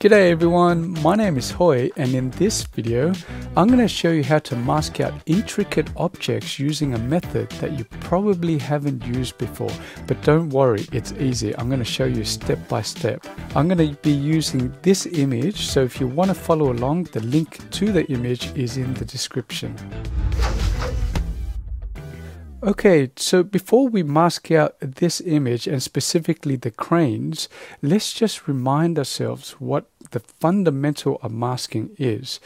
G'day everyone, my name is Hoi, and in this video I'm going to show you how to mask out intricate objects using a method that you probably haven't used before. But don't worry, it's easy. I'm going to show you step by step. I'm going to be using this image, so if you want to follow along, the link to the image is in the description. Okay, so before we mask out this image and specifically the cranes, let's just remind ourselves what the fundamental of masking is.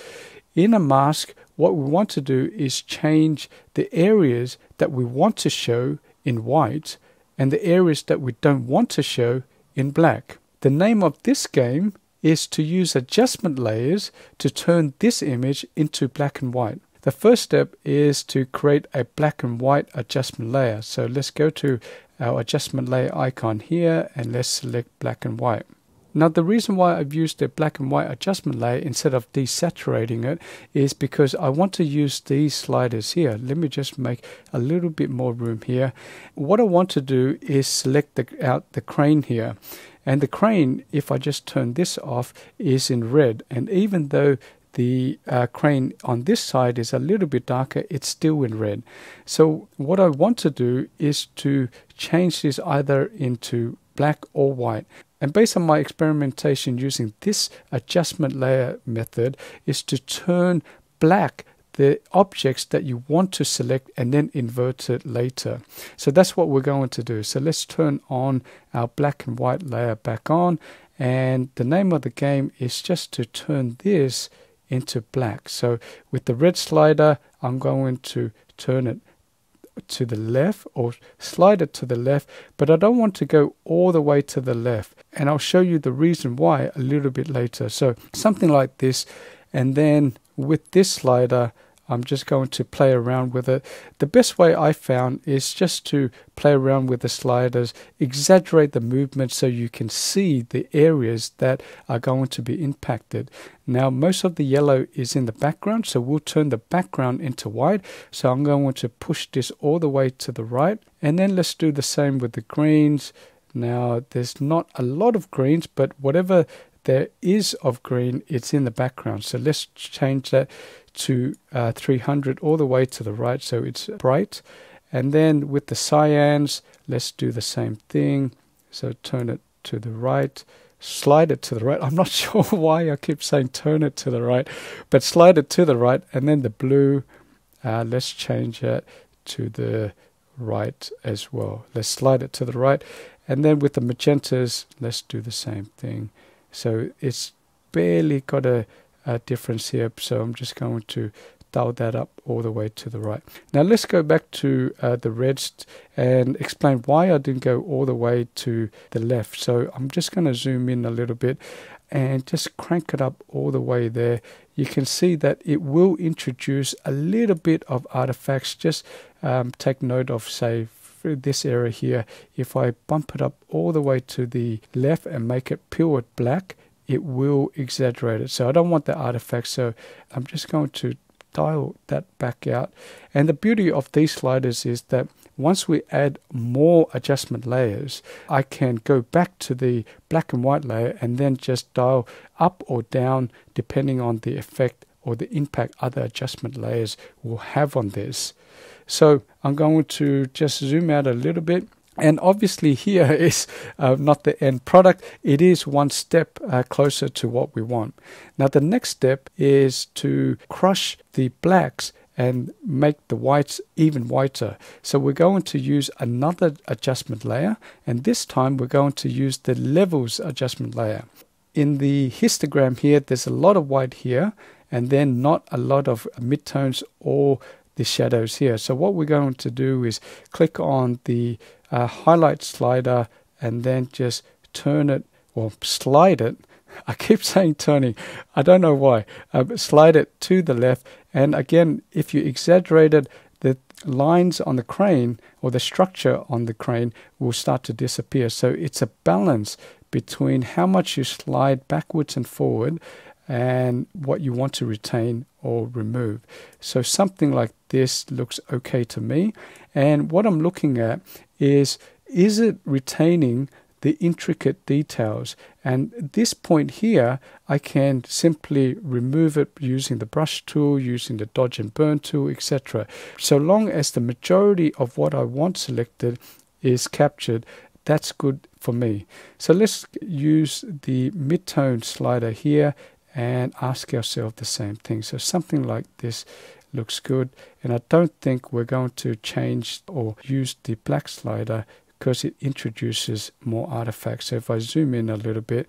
In a mask, what we want to do is change the areas that we want to show in white and the areas that we don't want to show in black. The name of this game is to use adjustment layers to turn this image into black and white. The first step is to create a black and white adjustment layer. So let's go to our adjustment layer icon here and let's select black and white. Now the reason why I've used the black and white adjustment layer instead of desaturating it is because I want to use these sliders here. Let me just make a little bit more room here. What I want to do is select out the crane here. And the crane, if I just turn this off, is in red. And even though the crane on this side is a little bit darker, it's still in red. So what I want to do is to change this either into black or white. And based on my experimentation using this adjustment layer method is to turn black the objects that you want to select and then invert it later. So that's what we're going to do. So let's turn on our black and white layer back on. And the name of the game is just to turn this into black. So with the red slider, I'm going to turn it to the left or slide it to the left, but I don't want to go all the way to the left. And I'll show you the reason why a little bit later. So something like this. And then with this slider, I'm just going to play around with it. The best way I found is just to play around with the sliders, exaggerate the movement so you can see the areas that are going to be impacted. Now most of the yellow is in the background, so we'll turn the background into white. So I'm going to push this all the way to the right, and then let's do the same with the greens. Now there's not a lot of greens, but whatever there is of green, it's in the background. So let's change that to 300 all the way to the right, so it's bright. And then with the cyans, let's do the same thing. So turn it to the right, slide it to the right. I'm not sure why I keep saying turn it to the right, but slide it to the right. And then the blue, let's change it to the right as well. Let's slide it to the right. And then with the magentas, let's do the same thing. So it's barely got a difference here, so I'm just going to dial that up all the way to the right. Now let's go back to the reds and explain why I didn't go all the way to the left. So I'm just going to zoom in a little bit and just crank it up all the way there. You can see that it will introduce a little bit of artifacts. Just take note of, say, this area here. If I bump it up all the way to the left and make it pure black, it will exaggerate it. So I don't want the artifact, so I'm just going to dial that back out. And the beauty of these sliders is that once we add more adjustment layers, I can go back to the black and white layer and then just dial up or down depending on the effect or the impact other adjustment layers will have on this. So I'm going to just zoom out a little bit. And obviously here is not the end product. It is one step closer to what we want. Now the next step is to crush the blacks and make the whites even whiter. So we're going to use another adjustment layer, and this time we're going to use the levels adjustment layer. In the histogram here, there's a lot of white here, and then not a lot of midtones or the shadows here. So what we're going to do is click on the highlight slider and then just turn it, or slide it. I keep saying turning, I don't know why. Slide it to the left, and again, if you exaggerate it, the lines on the crane or the structure on the crane will start to disappear. So it's a balance between how much you slide backwards and forward and what you want to retain or remove. So something like this looks okay to me. And what I'm looking at is it retaining the intricate details. And this point here, I can simply remove it using the brush tool, using the dodge and burn tool, etc. So long as the majority of what I want selected is captured, that's good for me. So let's use the mid-tone slider here and ask ourselves the same thing. So something like this looks good, and I don't think we're going to change or use the black slider because it introduces more artifacts. So if I zoom in a little bit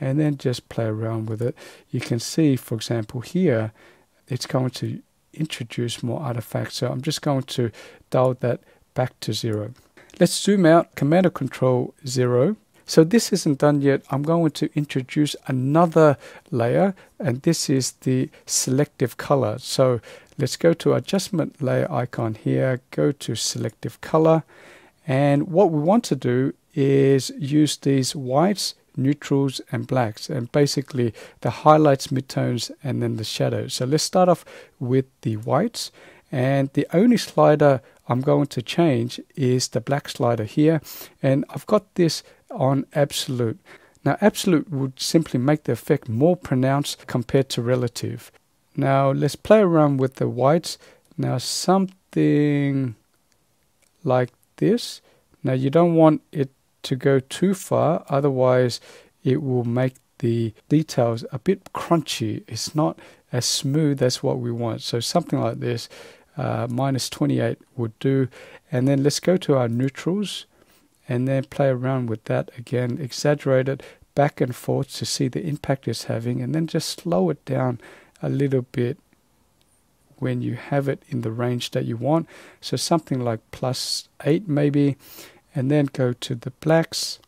and then just play around with it, you can see, for example, here it's going to introduce more artifacts. So I'm just going to dial that back to 0. Let's zoom out, Command or Control 0. So this isn't done yet. I'm going to introduce another layer, and this is the selective color. So let's go to adjustment layer icon here, go to selective color, and what we want to do is use these whites, neutrals and blacks, and basically the highlights, midtones and then the shadows. So let's start off with the whites, and the only slider I'm going to change is the black slider here, and I've got this on absolute. Now absolute would simply make the effect more pronounced compared to relative. Now let's play around with the whites. Now something like this. Now you don't want it to go too far, otherwise it will make the details a bit crunchy. It's not as smooth as what we want. So something like this, minus 28 would do. And then let's go to our neutrals and then play around with that again, exaggerate it back and forth to see the impact it's having, and then just slow it down a little bit when you have it in the range that you want. So something like plus 8 maybe, and then go to the blacks.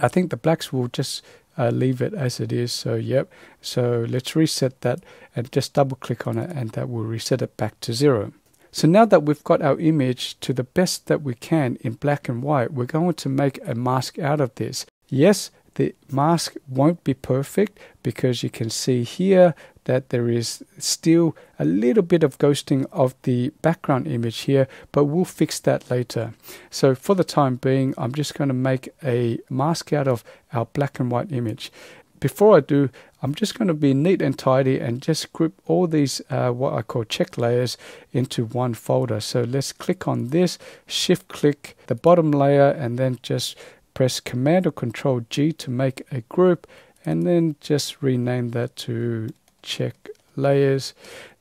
I think the blacks will just leave it as it is. So yep, so let's reset that and just double click on it, and that will reset it back to 0. So now that we've got our image to the best that we can in black and white, we're going to make a mask out of this. Yes, the mask won't be perfect because you can see here that there is still a little bit of ghosting of the background image here, but we'll fix that later. So for the time being, I'm just going to make a mask out of our black and white image. Before I do, I'm just going to be neat and tidy and just group all these what I call check layers into one folder. So let's click on this, shift click the bottom layer, and then just press Command or Control G to make a group, and then just rename that to check layers.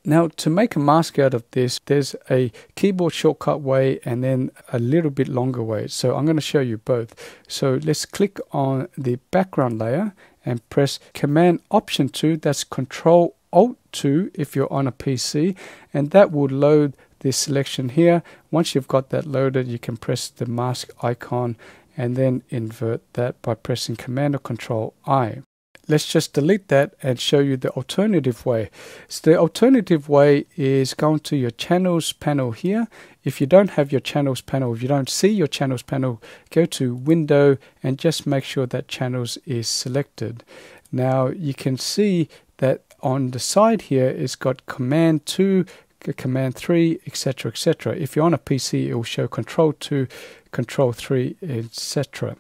Now to make a mask out of this, there's a keyboard shortcut way and then a little bit longer way. So I'm going to show you both. So let's click on the background layer and press Command Option 2, that's Control Alt 2 if you're on a PC, and that will load this selection here. Once you've got that loaded, you can press the mask icon and then invert that by pressing Command or Control I. Let's just delete that and show you the alternative way. So the alternative way is going to your channels panel here. If you don't have your channels panel, if you don't see your channels panel, go to Window and just make sure that channels is selected. Now you can see that on the side here it's got Command 2, Command 3, etc, etc. If you're on a PC, it will show Control 2, Control 3, etc.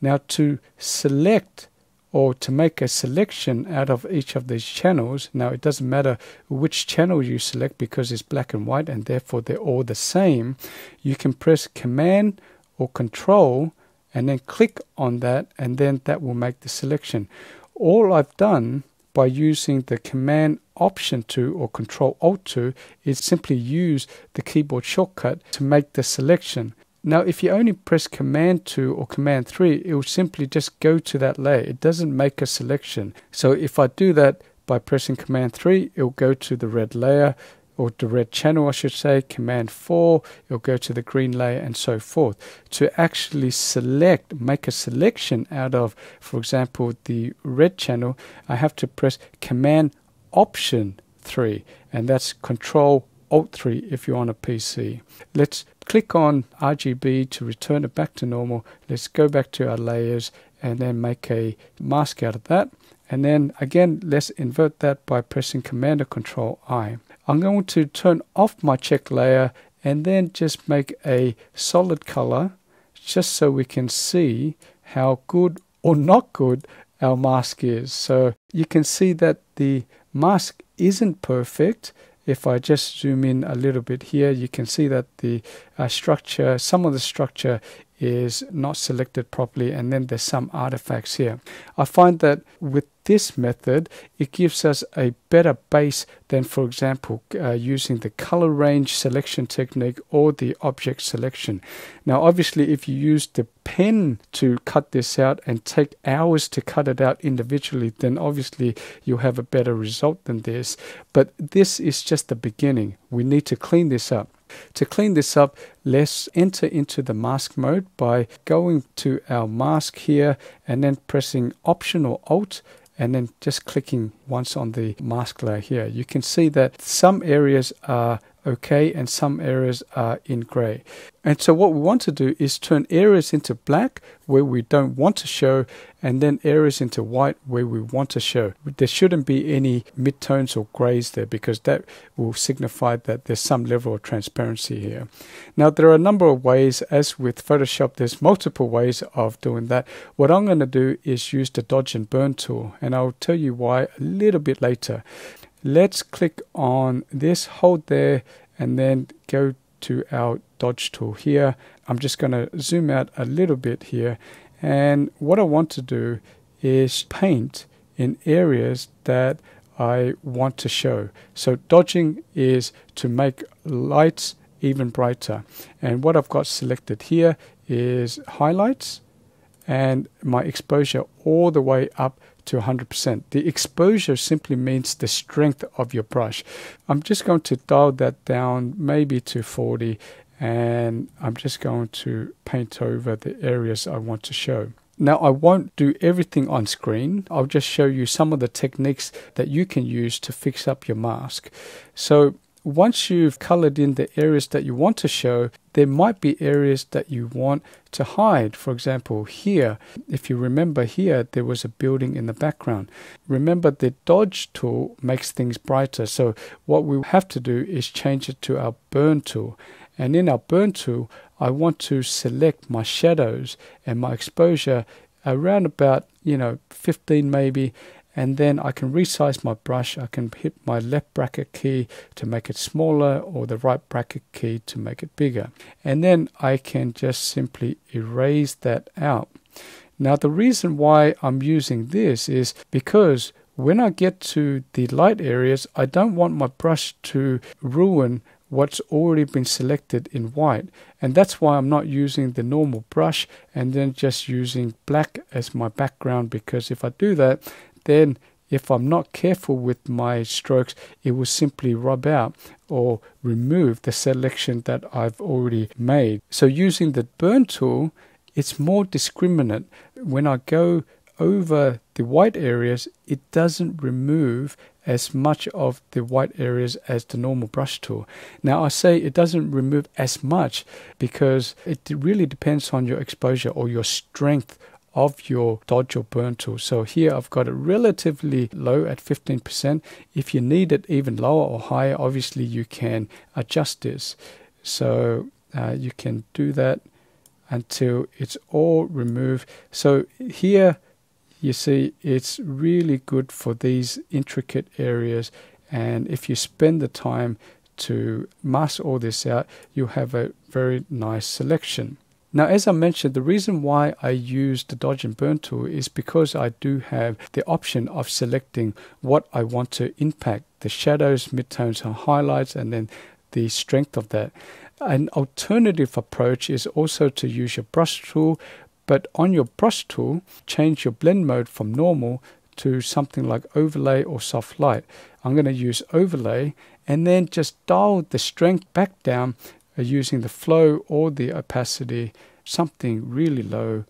Now to select or to make a selection out of each of these channels, now it doesn't matter which channel you select because it's black and white and therefore they're all the same, you can press Command or Control and then click on that, and then that will make the selection. All I've done by using the Command Option 2 or Control Alt 2 is simply use the keyboard shortcut to make the selection. Now if you only press Command 2 or Command 3, it will simply just go to that layer. It doesn't make a selection. So if I do that by pressing Command 3, it will go to the red layer, or the red channel I should say. Command 4, it will go to the green layer and so forth. To actually select, make a selection out of, for example, the red channel, I have to press Command Option 3, and that's Control Alt 3 if you're on a PC. Let's click on RGB to return it back to normal. Let's go back to our layers and then make a mask out of that. And then again, let's invert that by pressing Command or Control I. I'm going to turn off my check layer and then just make a solid color just so we can see how good or not good our mask is. So you can see that the mask isn't perfect. If I just zoom in a little bit here, you can see that the structure, some of the structure is not selected properly, and then there's some artifacts here. I find that with this method, it gives us a better base than, for example, using the color range selection technique or the object selection. Now, obviously, if you use the pen to cut this out and take hours to cut it out individually, then obviously you'll have a better result than this. But this is just the beginning. We need to clean this up. To clean this up, let's enter into the mask mode by going to our mask here and then pressing Option or Alt and then just clicking once on the mask layer here. You can see that some areas are okay and some areas are in gray. And so what we want to do is turn areas into black where we don't want to show, and then areas into white where we want to show. There shouldn't be any midtones or grays there, because that will signify that there's some level of transparency here. Now, there are a number of ways, as with Photoshop, there's multiple ways of doing that. What I'm going to do is use the dodge and burn tool, and I'll tell you why a little bit later. Let's click on this, hold there, and then go to our dodge tool here. I'm just going to zoom out a little bit here, and what I want to do is paint in areas that I want to show. So dodging is to make lights even brighter, and what I've got selected here is highlights and my exposure all the way up to 100%. The exposure simply means the strength of your brush. I'm just going to dial that down maybe to 40, and I'm just going to paint over the areas I want to show. Now, I won't do everything on screen. I'll just show you some of the techniques that you can use to fix up your mask. So once you've colored in the areas that you want to show, there might be areas that you want to hide. For example, here, if you remember here, there was a building in the background. Remember, the dodge tool makes things brighter. So what we have to do is change it to our burn tool. And in our burn tool, I want to select my shadows and my exposure around about, 15 maybe. And then I can resize my brush. I can hit my left bracket key to make it smaller or the right bracket key to make it bigger. And then I can just simply erase that out. Now, the reason why I'm using this is because when I get to the light areas, I don't want my brush to ruin what's already been selected in white, and that's why I'm not using the normal brush and then just using black as my background, because if I do that, then if I'm not careful with my strokes, it will simply rub out or remove the selection that I've already made. So using the burn tool, it's more discriminate. When I go over the white areas, it doesn't remove as much of the white areas as the normal brush tool. Now, I say it doesn't remove as much because it really depends on your exposure or your strength of your dodge or burn tool. So here I've got it relatively low at 15%. If you need it even lower or higher, obviously you can adjust this. So you can do that until it's all removed. So here you see it's really good for these intricate areas, and if you spend the time to mask all this out, you'll have a very nice selection. Now, as I mentioned, the reason why I use the dodge and burn tool is because I do have the option of selecting what I want to impact: the shadows, midtones and highlights, and then the strength of that. An alternative approach is also to use your brush tool, but on your brush tool, change your blend mode from normal to something like overlay or soft light. I'm going to use overlay, and then just dial the strength back down using the flow or the opacity, something really low,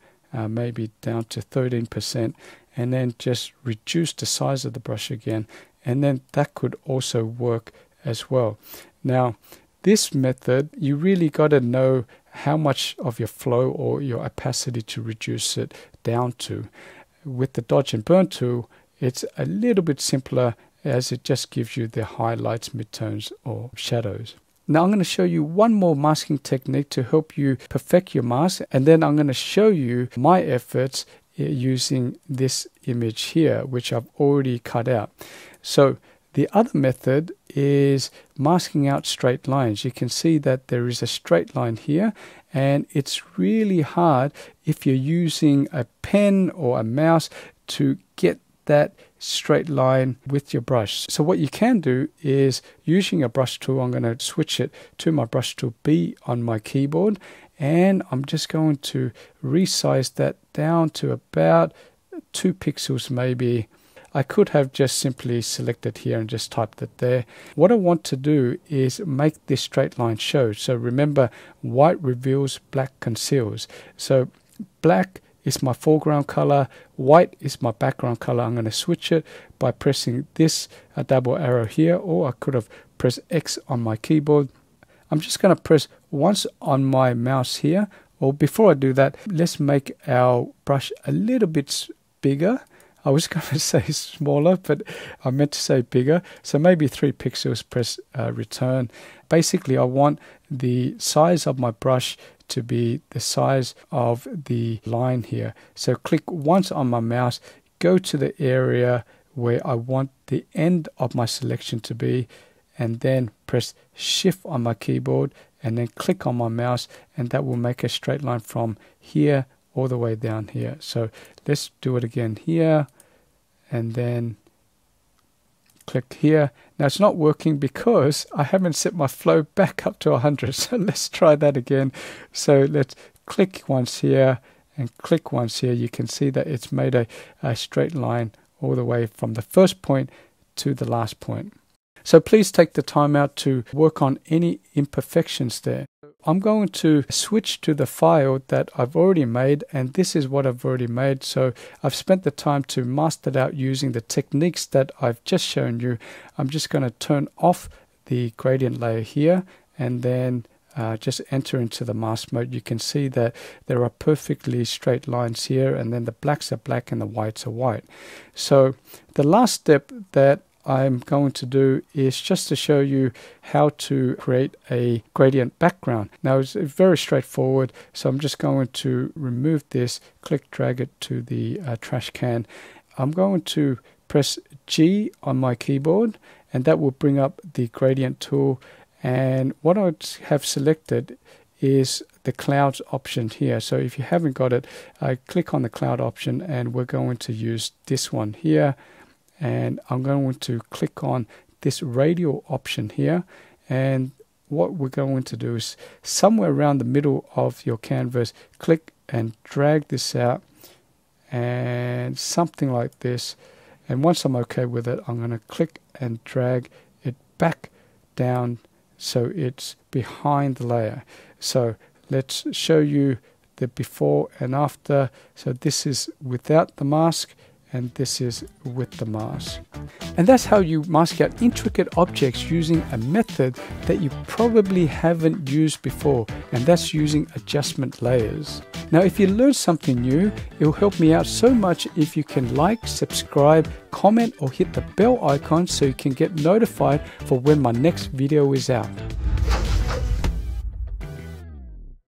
maybe down to 13%, and then just reduce the size of the brush again, and then that could also work as well. Now, this method, you really got to know how much of your flow or your opacity to reduce it down to. With the dodge and burn tool, it's a little bit simpler, as it just gives you the highlights, midtones or shadows. Now I'm going to show you one more masking technique to help you perfect your mask, and then I'm going to show you my efforts using this image here, which I've already cut out. So the other method is masking out straight lines. You can see that there is a straight line here, and it's really hard if you're using a pen or a mouse to get that straight line with your brush. So what you can do is, using a brush tool, I'm going to switch it to my brush tool B on my keyboard, and I'm just going to resize that down to about 2 pixels maybe. I could have just simply selected here and just typed it there. What I want to do is make this straight line show. So remember, white reveals, black conceals. So black is my foreground color, white is my background color. I'm going to switch it by pressing this double arrow here, or I could have pressed X on my keyboard. I'm just going to press once on my mouse here. Or before I do that, let's make our brush a little bit bigger. I was going to say smaller, but I meant to say bigger. So maybe 3 pixels, press return. Basically, I want the size of my brush to be the size of the line here. So click once on my mouse, go to the area where I want the end of my selection to be, and then press Shift on my keyboard, and then click on my mouse, and that will make a straight line from here all the way down here. So let's do it again here, and then click here. Now it's not working because I haven't set my flow back up to 100. So let's try that again. So let's click once here and click once here. You can see that it's made a straight line all the way from the first point to the last point. So please take the time out to work on any imperfections there. I'm going to switch to the file that I've already made, and this is what I've already made. So I've spent the time to mask it out using the techniques that I've just shown you. I'm just going to turn off the gradient layer here, and then just enter into the mask mode. You can see that there are perfectly straight lines here, and then the blacks are black and the whites are white. So the last step that I'm going to do is just to show you how to create a gradient background. Now it's very straightforward, so I'm just going to remove this, click drag it to the trash can. I'm going to press G on my keyboard, and that will bring up the gradient tool, and what I have selected is the clouds option here. So if you haven't got it, click on the cloud option, and we're going to use this one here. And I'm going to click on this radial option here, and what we're going to do is somewhere around the middle of your canvas, click and drag this out, and something like this. And once I'm okay with it, I'm going to click and drag it back down so it's behind the layer. So let's show you the before and after. So this is without the mask, and this is with the mask. And that's how you mask out intricate objects using a method that you probably haven't used before, and that's using adjustment layers. Now, if you learned something new, it will help me out so much if you can like, subscribe, comment, or hit the bell icon so you can get notified for when my next video is out.